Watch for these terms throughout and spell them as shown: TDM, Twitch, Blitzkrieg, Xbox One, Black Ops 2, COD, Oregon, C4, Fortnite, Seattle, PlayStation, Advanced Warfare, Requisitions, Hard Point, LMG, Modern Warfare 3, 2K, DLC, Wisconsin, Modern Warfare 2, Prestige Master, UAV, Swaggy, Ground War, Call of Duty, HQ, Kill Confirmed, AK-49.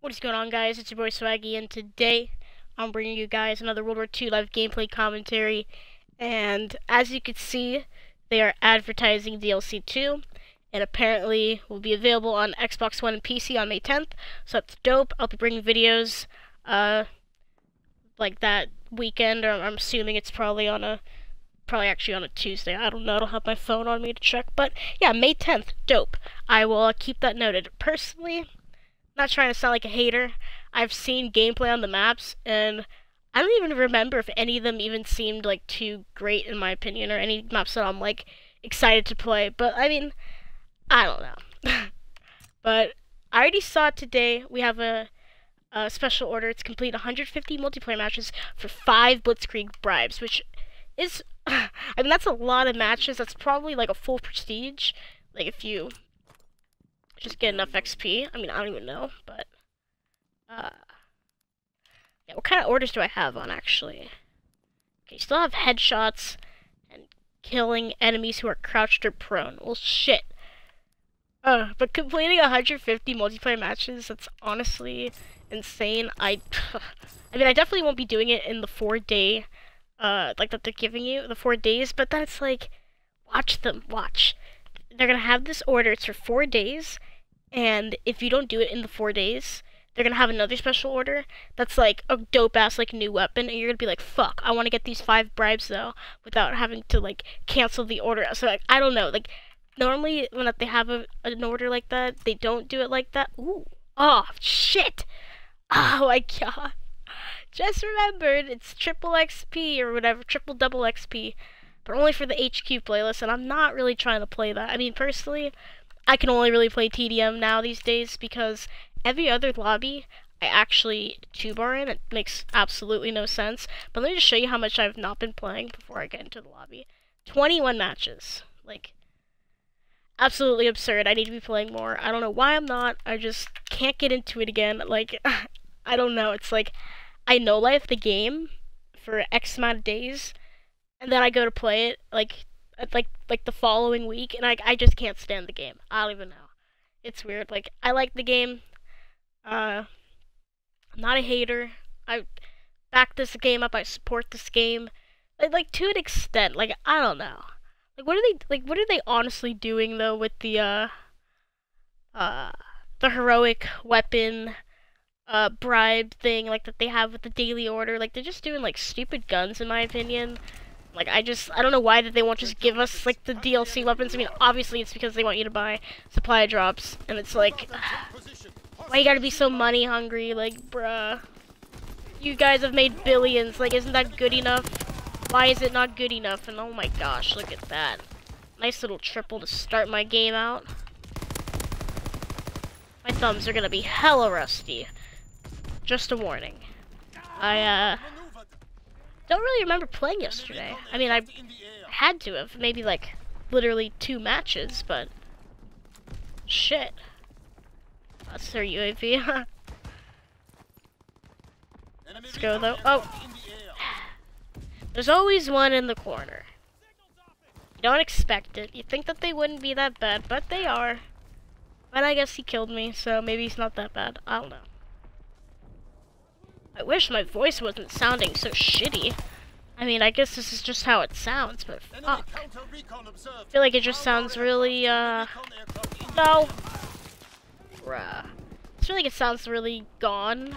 What is going on, guys? It's your boy Swaggy, and today I'm bringing you guys another World War II live gameplay commentary. And as you can see, they are advertising DLC 2, and apparently will be available on Xbox One and PC on May 10th. So that's dope. I'll be bringing videos like that weekend, or I'm assuming it's probably on a Tuesday. I don't know. I don't have my phone on me to check, but yeah, May 10th, dope. I will keep that noted. Personally, not trying to sound like a hater, I've seen gameplay on the maps, and I don't even remember if any of them even seemed like too great in my opinion, or any maps that I'm like excited to play. But I mean, I don't know. But I already saw today we have a special order. It's complete 150 multiplayer matches for 5 Blitzkrieg bribes, which is, I mean, that's a lot of matches. That's probably like a full prestige. Like if you just get enough XP. I mean, I don't even know, but yeah, what kind of orders do I have on, actually? Okay, you still have headshots and killing enemies who are crouched or prone. Well, shit. But completing 150 multiplayer matches, that's honestly insane. I mean, I definitely won't be doing it in the 4-day, like that they're giving you, the 4 days, but then it's like, watch them, watch. They're gonna have this order, it's for 4 days, and if you don't do it in the 4 days, they're gonna have another special order that's like a dope ass like new weapon, and you're gonna be like, fuck, I wanna get these 5 bribes though without having to like cancel the order. So like, I don't know, like normally when they have an order like that, they don't do it like that. Ooh, oh shit, oh my god, just remembered it's triple XP or whatever, double XP. But only for the HQ playlist, and I'm not really trying to play that. I mean, personally, I can only really play TDM now these days, because every other lobby I actually 2-bar in. It makes absolutely no sense. But let me just show you how much I've not been playing before I get into the lobby. 21 matches. Like, absolutely absurd. I need to be playing more. I don't know why I'm not. I just can't get into it again. Like, I don't know. It's like, I know life the game for X amount of days, and then I go to play it like the following week, and I just can't stand the game. I don't even know. It's weird. Like, I like the game. I'm not a hater. I back this game up. I support this game. Like to an extent. Like, I don't know. Like, what are they honestly doing though with the heroic weapon bribe thing like that they have with the daily order? Like, they're just doing like stupid guns in my opinion. Like, I don't know why that they won't just give us, like, the DLC weapons. I mean, obviously it's because they want you to buy supply drops, and it's like, why you gotta be so money hungry? Like, bruh. You guys have made billions. Like, isn't that good enough? Why is it not good enough? And oh my gosh, look at that. Nice little triple to start my game out. My thumbs are gonna be hella rusty. Just a warning. I don't really remember playing yesterday. I mean, I had to have. Maybe, like, literally 2 matches, but... shit. That's their UAV. Let's go, though. Oh! There's always one in the corner. You don't expect it. You'd think that they wouldn't be that bad, but they are. But I guess he killed me, so maybe he's not that bad. I don't know. I wish my voice wasn't sounding so shitty. I mean, I guess this is just how it sounds, but fuck. I feel like it just sounds really, no. Bruh. I feel like it sounds really gone.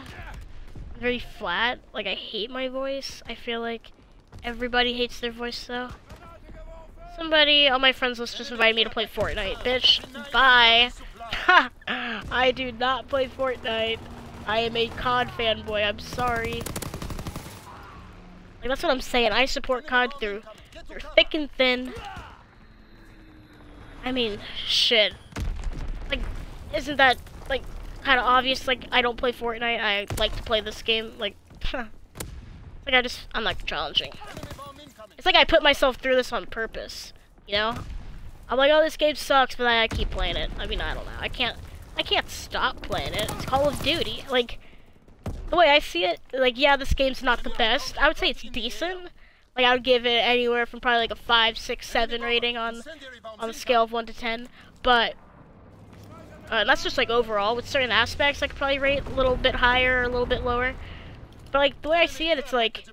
Very flat. Like, I hate my voice. I feel like everybody hates their voice, though. Somebody on my friends list just invited me to play Fortnite. Bitch, bye. Ha! I do not play Fortnite. I am a COD fanboy, I'm sorry. Like, that's what I'm saying. I support COD through thick and thin. I mean, shit. Like, isn't that, like, kind of obvious? Like, I don't play Fortnite. I like to play this game. Like, huh. Like, I'm not challenging. It's like I put myself through this on purpose, you know? I'm like, oh, this game sucks, but I keep playing it. I mean, I don't know. I can't stop playing it. It's Call of Duty. Like, the way I see it, like, yeah, this game's not the best. I would say it's decent. Like, I would give it anywhere from probably like a 5, 6, 7 rating on the scale of 1 to 10. But That's just like overall with certain aspects I could probably rate a little bit higher or a little bit lower. But like the way I see it, it's like,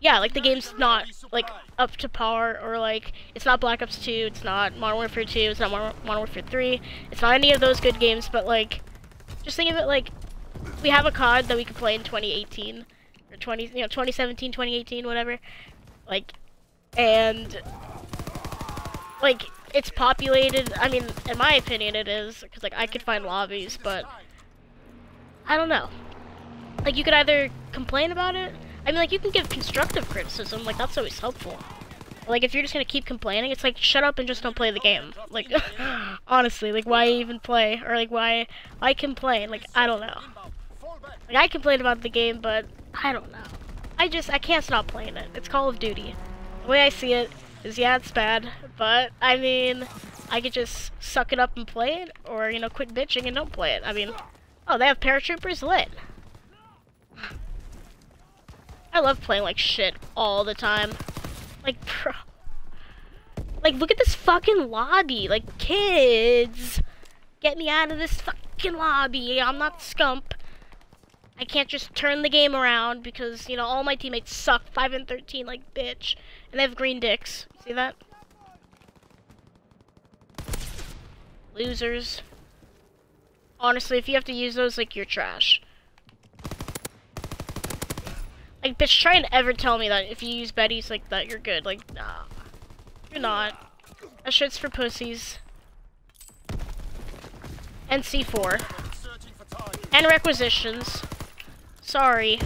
yeah, like the game's not like up to par, or like it's not Black Ops 2, it's not Modern Warfare 2, it's not Modern Warfare 3, it's not any of those good games. But like, just think of it like we have a COD that we could play in 2018 or 2017, 2018, whatever. Like, and like it's populated. I mean, in my opinion, it is, because like I could find lobbies, but I don't know. Like, you could either complain about it. I mean, like, you can give constructive criticism. Like, that's always helpful. Like, if you're just gonna keep complaining, it's like, shut up and just don't play the game. Like, honestly, like, why even play? Or, like, why complain? Like, I don't know. Like, I complain about the game, but I don't know. I can't stop playing it. It's Call of Duty. The way I see it is, yeah, it's bad, but, I mean, I could just suck it up and play it, or, you know, quit bitching and don't play it. I mean, oh, they have paratroopers? Lit. I love playing like shit all the time. Like, bro. Like, look at this fucking lobby. Like, kids, get me out of this fucking lobby. I'm not scump. I can't just turn the game around because, you know, all my teammates suck. 5 and 13, like, bitch. And they have green dicks. See that? Losers. Honestly, if you have to use those, like, you're trash. Like, bitch, try and ever tell me that if you use Betty's like that, you're good. Like, nah. You're not. That shit's for pussies. And C4. And Requisitions. Sorry.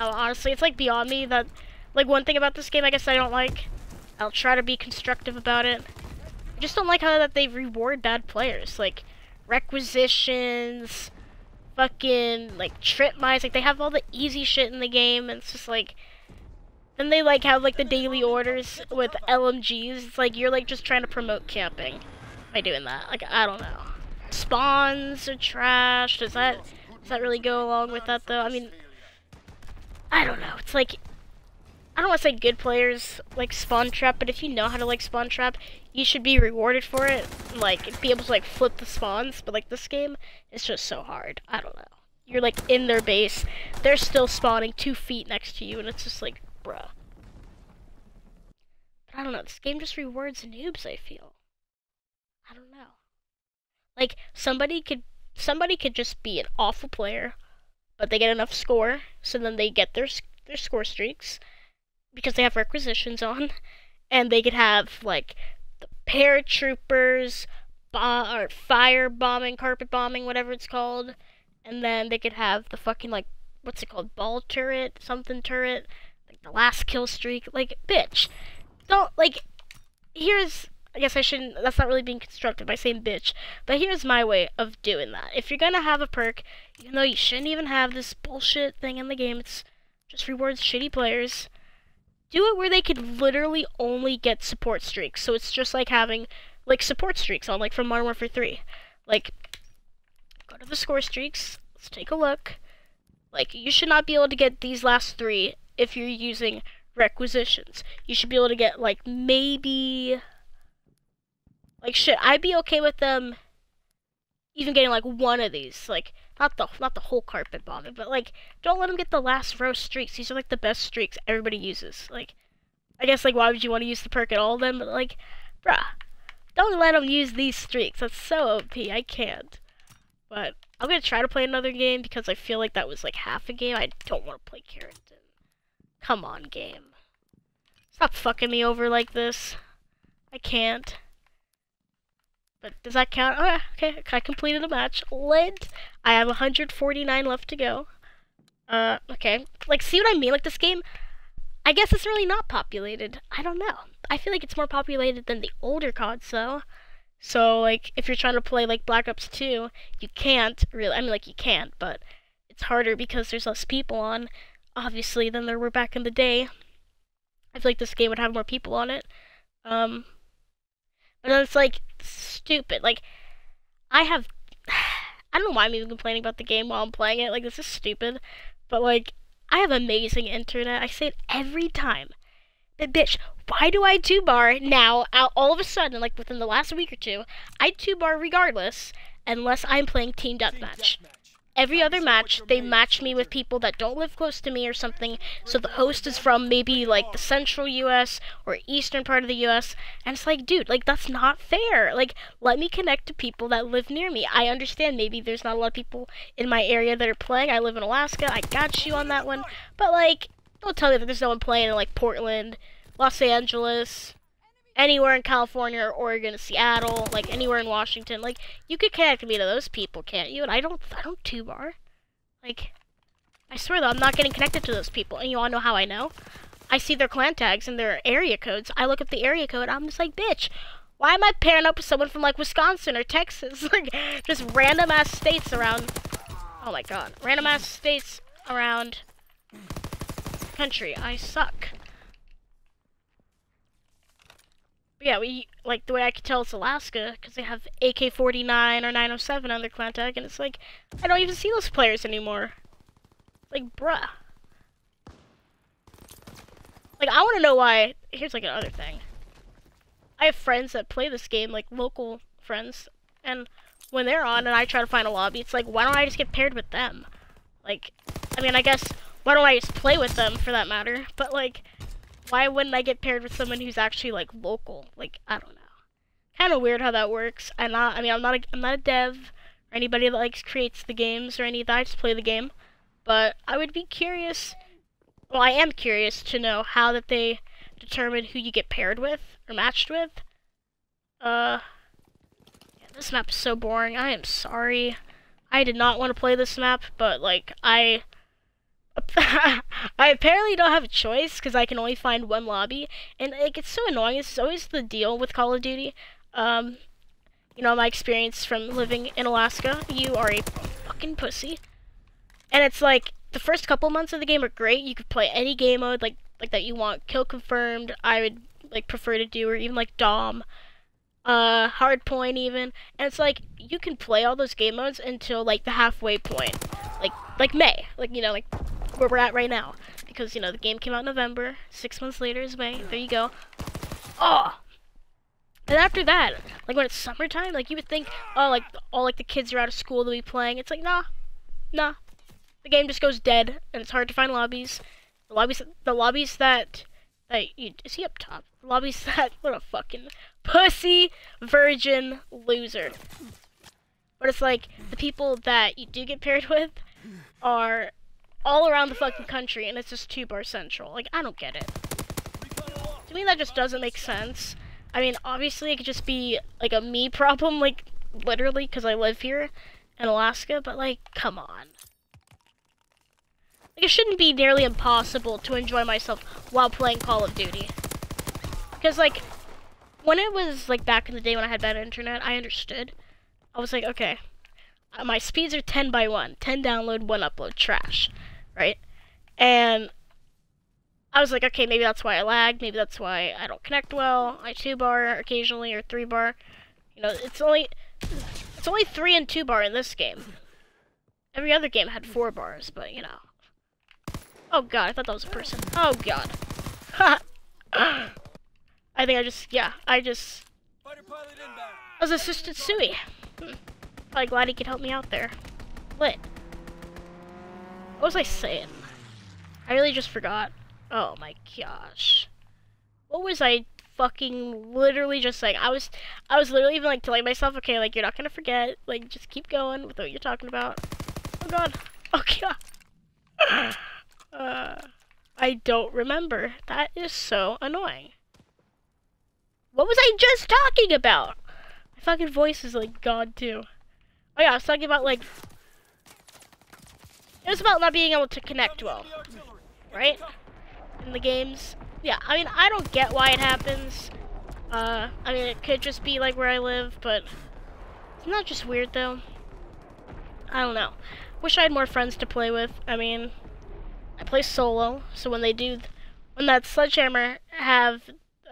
Oh, honestly, it's like beyond me that... Like, one thing about this game I guess I don't like. I'll try to be constructive about it. I just don't like how that they reward bad players, like Requisitions, fucking like trip mines. Like, they have all the easy shit in the game, and it's just like, then they like have like the daily orders with LMGs. It's like you're like just trying to promote camping by doing that. Like, I don't know. Spawns are trash. Does that really go along with that though? I mean, I don't know. It's like, I don't want to say good players like spawn trap, but if you know how to like spawn trap, you should be rewarded for it. And, like, be able to like flip the spawns, but like this game, it's just so hard. I don't know. You're like in their base, they're still spawning 2 feet next to you, and it's just like, bruh. But I don't know. This game just rewards noobs, I feel. I don't know. Like, somebody could just be an awful player, but they get enough score, so then they get their score streaks. Because they have Requisitions on, and they could have like the paratroopers, or fire bombing, carpet bombing, whatever it's called, and then they could have the fucking like, what's it called, ball turret, something turret, like the last kill streak. Like, bitch, don't like. Here's, I guess I shouldn't. That's not really being constructive by saying bitch, but here's my way of doing that. If you're gonna have a perk, you know you shouldn't even have this bullshit thing in the game. It's just rewards shitty players. Do it where they could literally only get support streaks. So it's just like having, like, support streaks on, like, from Modern Warfare 3. Like, go to the score streaks. Let's take a look. Like, you should not be able to get these last 3 if you're using Requisitions. You should be able to get, like, maybe... Like, shit, I'd be okay with them even getting, like, one of these. Like, not the whole carpet bombing, but like, don't let them get the last row streaks. These are like the best streaks everybody uses. Like, I guess like, why would you want to use the perk at all then? But like, bruh, don't let them use these streaks. That's so OP. I can't. But I'm gonna try to play another game because I feel like that was like half a game. I don't want to play Carrington. Come on, game. Stop fucking me over like this. I can't. But does that count? Oh, okay, I completed a match. Lit. I have 149 left to go. Okay. Like, see what I mean? Like, this game, I guess it's really not populated. I don't know. I feel like it's more populated than the older CODs, though. So, like, if you're trying to play, like, Black Ops 2, you can't really. I mean, like, you can't, but it's harder because there's less people on, obviously, than there were back in the day. I feel like this game would have more people on it. But then it's, like, stupid. Like, I have... I don't know why I'm even complaining about the game while I'm playing it. Like, this is stupid. But, like, I have amazing internet. I say it every time. bitch, why do I two-bar now, all of a sudden, like within the last week or two, I two-bar regardless, unless I'm playing team deathmatch. Every other match, they match me with people that don't live close to me or something, so the host is from maybe, like, the central U.S. or eastern part of the U.S., and it's like, dude, like, that's not fair. Like, let me connect to people that live near me. I understand maybe there's not a lot of people in my area that are playing. I live in Alaska. I got you on that one. But, like, don't tell me that there's no one playing in, like, Portland, Los Angeles, anywhere in California or Oregon or Seattle, like anywhere in Washington. Like, you could connect me to those people, can't you? And I don't two-bar. Like, I swear though, I'm not getting connected to those people. And you all know how I know. I see their clan tags and their area codes. I look up the area code, I'm just like, bitch, why am I pairing up with someone from like Wisconsin or Texas? Like, just random ass states around, oh my god, random ass states around the country. I suck. Yeah, we, like, the way I could tell it's Alaska, because they have AK-49 or 907 on their clan tag, and it's like, I don't even see those players anymore. Like, bruh. Like, I want to know why, here's, like, another thing. I have friends that play this game, like, local friends, and when they're on and I try to find a lobby, it's like, why don't I just get paired with them? Like, I mean, I guess, why don't I just play with them, for that matter? But, like, why wouldn't I get paired with someone who's actually like local? Like, I don't know. Kind of weird how that works. I'm not a dev or anybody that likes creates the games or any of that. I just play the game. But I would be curious. Well, I am curious to know how that they determine who you get paired with or matched with. Yeah, this map is so boring. I am sorry. I did not want to play this map, but like I apparently don't have a choice because I can only find one lobby, and like, it's so annoying. It's always the deal with Call of Duty. You know, my experience from living in Alaska, you are a fucking pussy. And it's like, the first couple months of the game are great. You could play any game mode like that you want. Kill Confirmed, I would like prefer to do, or even like Dom, Hard Point even. And it's like, you can play all those game modes until like the halfway point, like May, like, you know, like where we're at right now, because, you know, the game came out in November, 6 months later is May, there you go. Oh! And after that, like, when it's summertime, like, you would think, oh, like, all, like, the kids are out of school, they'll be playing. It's like, nah, the game just goes dead, and it's hard to find lobbies. The lobbies that you, is he up top? The lobbies that, what a fucking pussy virgin loser. But it's like, the people that you do get paired with are all around the fucking country, and it's just two-bar central. Like, I don't get it. To me, that just doesn't make sense. I mean, obviously, it could just be, like, a me problem, like, literally, because I live here in Alaska, but, like, come on. Like, it shouldn't be nearly impossible to enjoy myself while playing Call of Duty. Because, like, when it was, like, back in the day when I had bad internet, I understood. I was like, okay, my speeds are 10 by 1. 10 download, 1 upload, trash, right? And I was like, okay, maybe that's why I lag. Maybe that's why I don't connect well. I two-bar occasionally, or three-bar. You know, it's only 3 and 2-bar in this game. Every other game had 4 bars, but, you know. Oh, God, I thought that was a person. Oh, God. I think I just, yeah, I was assisted Sui. Probably glad he could help me out there. Lit. What was I saying? I really just forgot. Oh my gosh. What was I fucking literally just saying? I was literally even like telling myself, okay, like, you're not gonna forget. Like, just keep going with what you're talking about. Oh god. Oh god. I don't remember. That is so annoying. What was I just talking about? My fucking voice is like God too. Oh yeah, I was talking about like, it was about not being able to connect well, right? In the games. Yeah, I mean, I don't get why it happens. I mean, it could just be like where I live, but isn't that just weird though? I don't know. Wish I had more friends to play with. I mean, I play solo, so when they do, when that Sledgehammer have,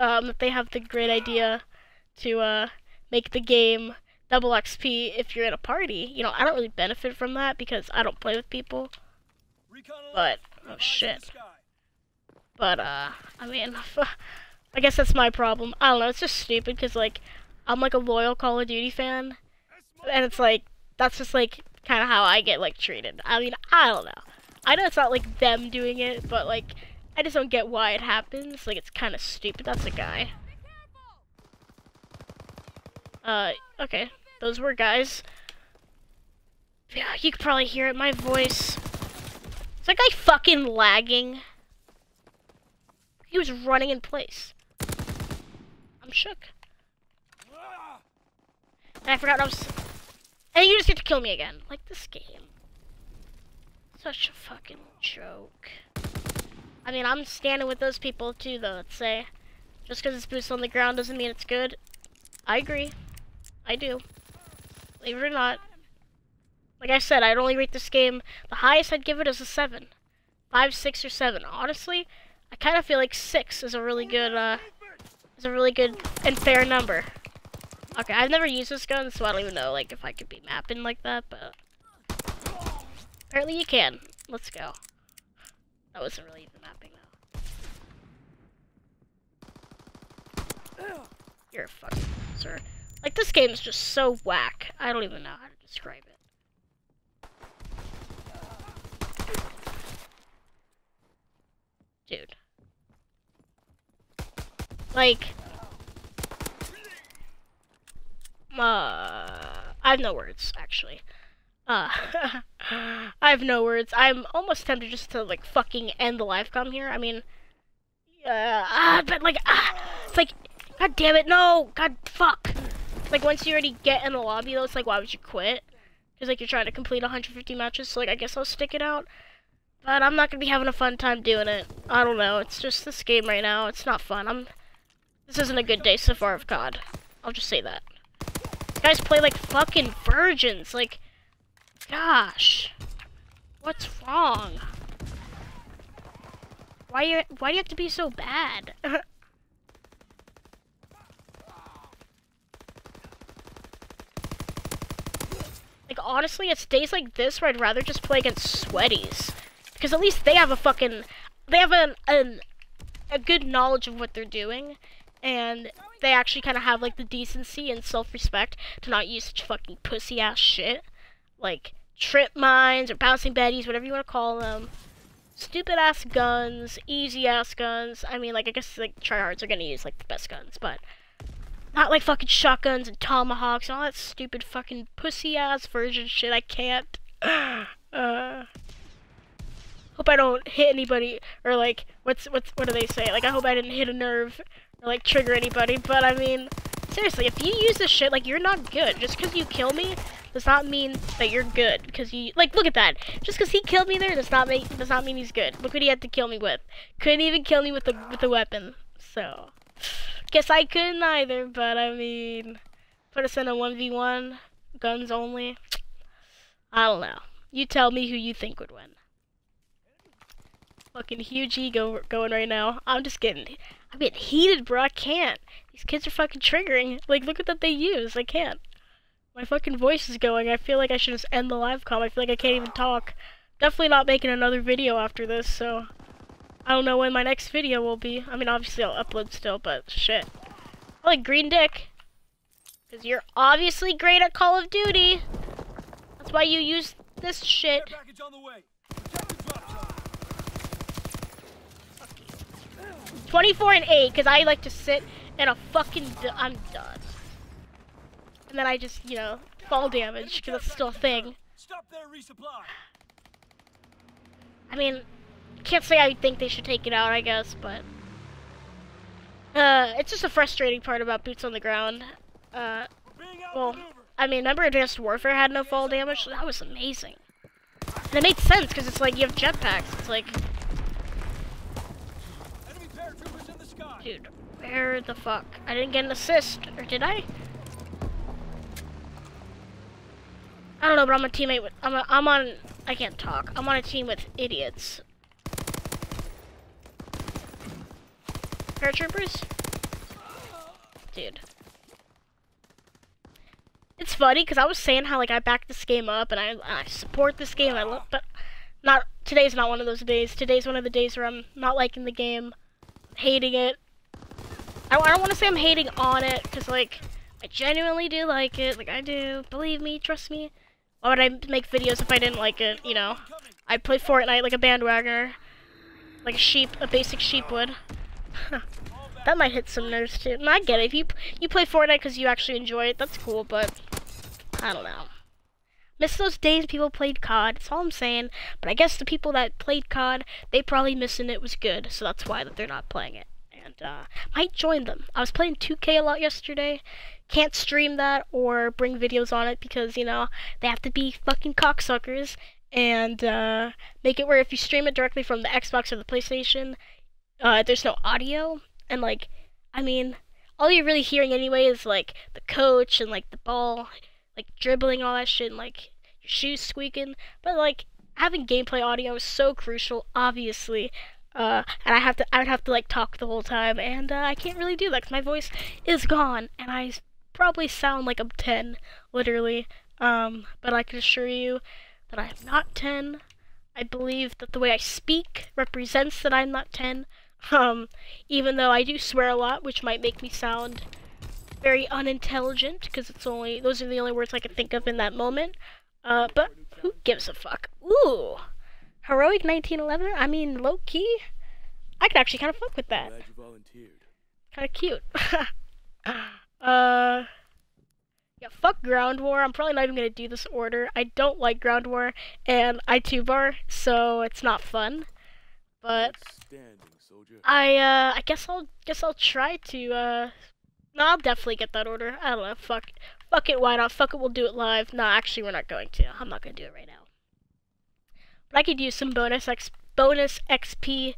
if they have the great idea to, make the game double XP if you're in a party. You know, I don't really benefit from that because I don't play with people. But, oh shit. But, I mean, I guess that's my problem. I don't know, it's just stupid, because, like, I'm, like, a loyal Call of Duty fan, and it's, like, that's just, like, kind of how I get, like, treated. I mean, I don't know. I know it's not, like, them doing it, but, like, I just don't get why it happens. Like, it's kind of stupid. That's a guy. Okay. Those were guys. Yeah, you could probably hear it. My voice. Is that guy fucking lagging? He was running in place. I'm shook. And I forgot I was... And you just get to kill me again. Like, this game. Such a fucking joke. I mean, I'm standing with those people too, though, let's say. Just because it's boosted on the ground doesn't mean it's good. I agree. I do. Believe it or not. Like I said, I'd only rate this game, the highest I'd give it is a 7. 5, 6, or 7. Honestly, I kind of feel like 6 is a really good, and fair number. Okay, I've never used this gun, so I don't even know, like, if I could be mapping like that, but... Apparently you can. Let's go. That wasn't really even mapping, though. You're a fucking loser. Like, this game is just so whack. I don't even know how to describe it. Dude. Like... I have no words, actually. I have no words. I'm almost tempted just to, like, fucking end the live com here. I mean... but, like, it's like... God damn it, no! God, fuck! Like, once you already get in the lobby, though, it's like, why would you quit? Because, like, you're trying to complete 150 matches, so, like, I guess I'll stick it out. But I'm not gonna be having a fun time doing it. I don't know. It's just this game right now. It's not fun. This isn't a good day so far of COD. I'll just say that. You guys play like fucking virgins. Like, gosh, what's wrong? Why do you have to be so bad? Like, honestly, it's days like this where I'd rather just play against sweaties. Because at least they have a fucking... They have a good knowledge of what they're doing. And they actually kind of have, like, the decency and self-respect to not use such fucking pussy-ass shit. Like, trip mines or bouncing Bettys, whatever you want to call them. Stupid-ass guns, easy-ass guns. I mean, like, I guess, like, tryhards are going to use, like, the best guns, but... Not like fucking shotguns and tomahawks and all that stupid fucking pussy-ass virgin shit. I can't. Hope I don't hit anybody, or like, what do they say? Like, I hope I didn't hit a nerve or like trigger anybody. But I mean, seriously, if you use this shit, like, you're not good. Just because you kill me does not mean that you're good. Because you, like, look at that. Just because he killed me there does not mean he's good. Look what he had to kill me with. Couldn't even kill me with a weapon. So. Guess I couldn't either, but I mean, put us in a 1v1, guns only. I don't know. You tell me who you think would win. Fucking huge ego going right now. I'm just kidding. I'm getting heated, bro. I can't. These kids are fucking triggering. Like, look at that they use. I can't. My fucking voice is going. I feel like I should just end the live call. I feel like I can't even talk. Definitely not making another video after this, so... I don't know when my next video will be. I mean, obviously I'll upload still, but shit. I like green dick. Because you're obviously great at Call of Duty. That's why you use this shit. Okay. 24 and 8, because I like to sit in a fucking... I'm done. And then I just, you know, fall damage, because that's still a thing. I mean... Can't say I think they should take it out, I guess, but it's just a frustrating part about boots on the ground. Well, I mean, remember Advanced Warfare had no fall damage? That was amazing, and it made sense because it's like you have jetpacks. It's like, dude, where the fuck? I didn't get an assist, or did I? I don't know, but I'm a teammate with I can't talk. I'm on a team with idiots. Paratroopers? Dude. It's funny, because I was saying how, like, I back this game up, and I support this game, but not today's not one of those days. Today's one of the days where I'm not liking the game, hating it. I don't want to say I'm hating on it, because, like, I genuinely do like it. Like, I do. Believe me. Trust me. Why would I make videos if I didn't like it, you know? I play Fortnite like a bandwagoner. Like a sheep, a basic sheep would. That might hit some nerves, too. And I get it. If you play Fortnite because you actually enjoy it, that's cool, but I don't know. Miss those days people played COD. That's all I'm saying. But I guess the people that played COD, they probably missing it was good. So that's why that they're not playing it. And might join them. I was playing 2K a lot yesterday. Can't stream that or bring videos on it because, you know, they have to be fucking cocksuckers and make it where if you stream it directly from the Xbox or the PlayStation, there's no audio. And, like, I mean, all you're really hearing anyway is, like, the coach and, like, the ball, like, dribbling, all that shit, and, like, your shoes squeaking. But, like, having gameplay audio is so crucial, obviously. And I would have to, like, talk the whole time, and I can't really do that because my voice is gone, and I probably sound like I'm 10, literally. But I can assure you that I'm not 10. I believe that the way I speak represents that I'm not 10. Even though I do swear a lot, which might make me sound very unintelligent, because it's only, those are the only words I can think of in that moment, but who gives a fuck? Ooh! Heroic 1911? I mean, low-key? I could actually kind of fuck with that. Kind of cute. Yeah, fuck Ground War. I'm probably not even gonna do this order. I don't like Ground War, and I 2-bar, so it's not fun. But I guess I'll try to, no, I'll definitely get that order. I don't know, fuck it, why not? Fuck it, we'll do it live. No, actually, we're not going to. I'm not gonna do it right now. But I could use some bonus XP,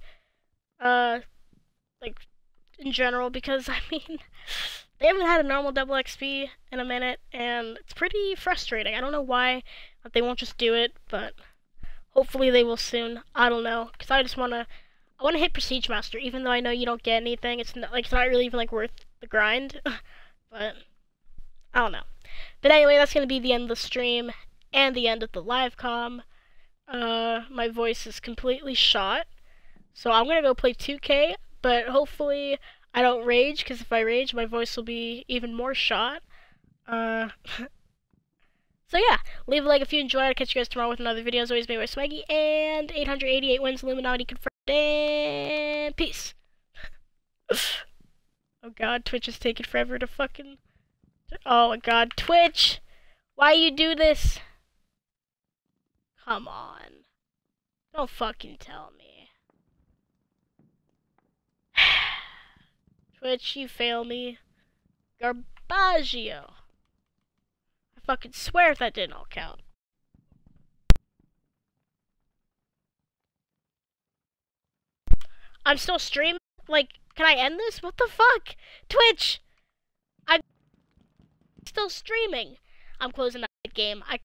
like, in general, because, I mean, they haven't had a normal double XP in a minute, and it's pretty frustrating. I don't know why they won't just do it, but hopefully they will soon. I don't know, because I just I want to hit Prestige Master, even though I know you don't get anything. It's not, like, it's not really even, like, worth the grind, but I don't know. But anyway, that's gonna be the end of the stream and the end of the live comm. My voice is completely shot, so I'm gonna go play 2K. But hopefully I don't rage, because if I rage, my voice will be even more shot. So yeah, leave a like if you enjoyed. I'll catch you guys tomorrow with another video. As always, made by Swaggy and 888 wins Illuminati confirmed. And peace. Oh god, Twitch is taking forever to fucking... Oh my god, Twitch! Why you do this? Come on. Don't fucking tell me. Twitch, you fail me. Garbaggio. I fucking swear if that didn't all count. I'm still streaming? Like, can I end this? What the fuck? Twitch! I'm still streaming. I'm closing that game. I